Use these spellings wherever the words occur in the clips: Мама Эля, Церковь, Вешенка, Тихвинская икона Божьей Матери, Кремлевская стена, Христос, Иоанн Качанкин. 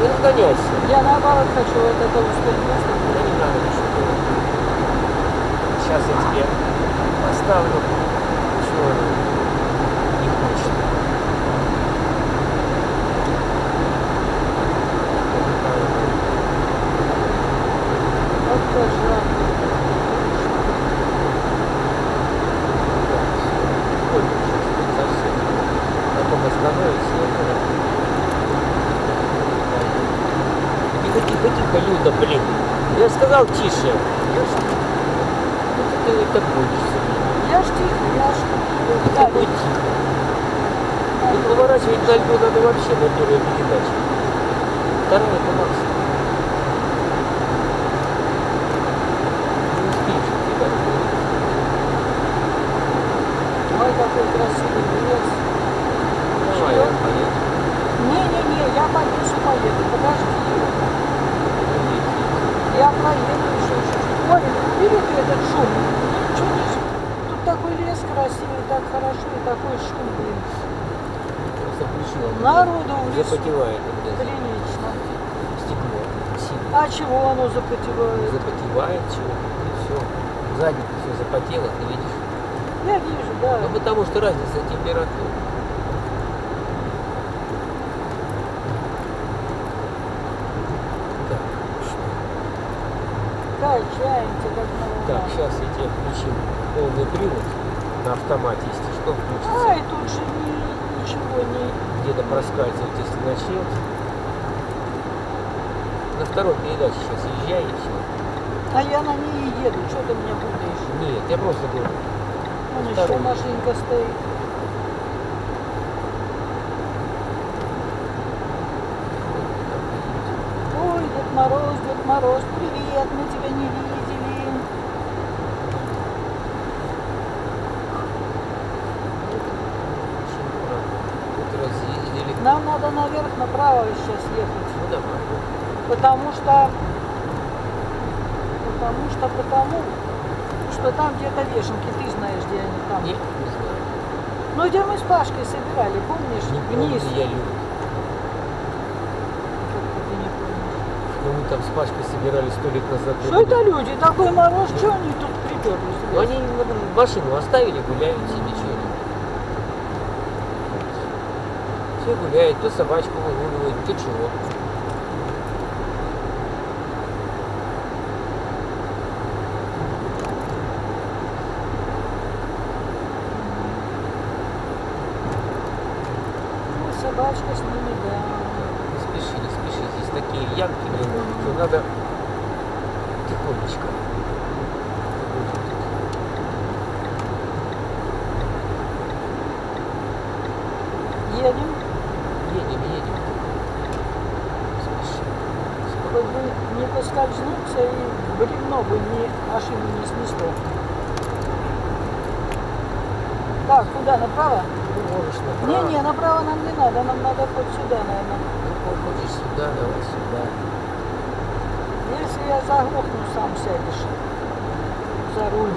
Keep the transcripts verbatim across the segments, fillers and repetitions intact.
не разгонялся. Я наоборот хочу это дом успеть место. Мне не надо ничего. Сейчас я тебе поставлю. Ничего не хочет. Вот тоже. Совсем. Потом остановится. Тихо, Люда, блин. Я сказал тише. Я ж... Ну ты вот так будешь себе. Я ж тихо, я ж... Ну ты да, такой тихо. И поворачивать на льду надо вообще на первую передачу. Вторая это максимум. Не успеешь передачу. Ой, какой красивый лес. Давай, я поеду. Не-не-не, я поеду, поеду. Подожди. Я проеду еще чуть-чуть. Ой, видите этот шум? Чего не шум? Тут такой лес красивый, так хорошо, и такой шум, блин. Народу в лесу. Запотевает. Прилично. Стекло. Сильно. А чего оно запотевает? Запотевает чего? И все. Задница все запотела, ты видишь? Я вижу, да. Ну потому что разница температур. Так, сейчас я тебе включил полный привод на автомате, если что, включится. А, и тут же ничего не... Где-то проскальзывает, если начнет. На второй передаче сейчас езжай и все. А я на ней еду, что ты меня путаешь? Нет, я просто говорю. Вон еще машинка стоит. Ой, Дед Мороз, Дед Мороз, привет, мы тебя не видим. Нам надо наверх, направо сейчас ехать. Ну, давай. Потому что... Потому что, потому... Что там где-то вешенки. Ты знаешь, где они там? Нет, не знаю. Ну, где мы с Пашкой собирали, помнишь? Не помню, я люблю. Как-то ты не помнишь. Ну, мы там с Пашкой собирали сто лет назад. Что это люди? Такой мороз, что они тут приперлись? Ну, они машину оставили, гуляют себе, что ли. Все гуляет, то собачку выгуливает, то чего. Ну, собачка с ними, да. Не спеши, не спеши, здесь такие ямки, блин, что надо тихонечко. Едем. Едем, едем. Спеши. Чтобы не поскользнуться и бревно бы не машину не снесло. Так, куда? Направо? Ты можешь направо. Не, не, направо нам не надо, нам надо хоть сюда, наверное. Ты хочешь сюда, давай сюда. Если я заглохну, сам сядешь. За руль.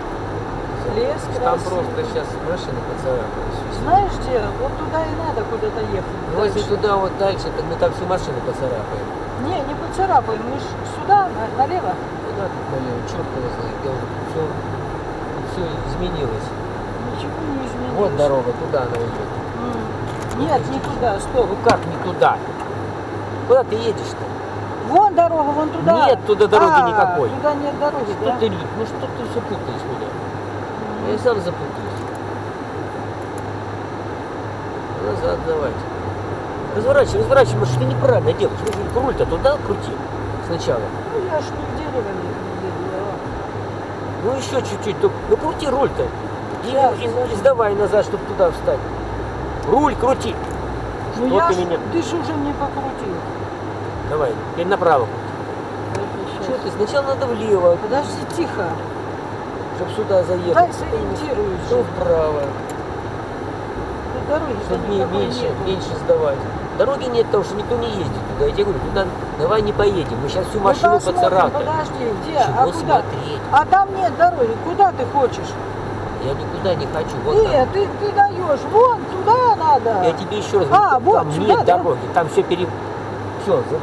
Лес там красивый. Просто сейчас машины поцарапались. Знаешь где? Вот туда и надо куда-то ехать. Ну если туда вот дальше, так мы там всю машину поцарапаем. Не, не поцарапаем, мы ж сюда, налево. Куда тут налево? Черт его знает, я уже все, все изменилось. Ничего не изменилось. Вот дорога, туда она идет. Mm. Нет, не туда, стоп. Ну как не туда? Куда ты едешь-то? Вон дорога, вон туда. Нет туда дороги а, никакой. Туда нет дороги, что да? Ты, ну что ты все путаешь меня? Я сам запутаюсь. Назад давайте. Разворачивай, разворачивай, потому что ты неправильно делаешь. Руль-то туда крути сначала. Ну я ж не в дерево не, не, не, не. Ну еще чуть-чуть. Ну крути руль-то. И сдавай назад, чтобы туда встать. Руль крути. Ну что я ты ж, меня... Ты же уже не покрутил. Давай, теперь направо. Что ты? Сначала надо влево. Подожди, тихо. Чтоб сюда заехать. Дай сориентируюсь. Что вправо. Ну, дороги чтобы не меньше, меньше сдавать. Дороги нет, потому что никто не ездит туда. Я тебе говорю, туда давай не поедем. Мы сейчас всю машину поцарапаем. Подожди, где? Чего а куда? Смотреть? А там нет дороги. Куда ты хочешь? Я никуда не хочу. Вот нет, там. Ты, ты даешь. Вон, туда надо. Я тебе еще раз говорю, а, там вот, нет сюда, дороги. Да? Там все пере... Все,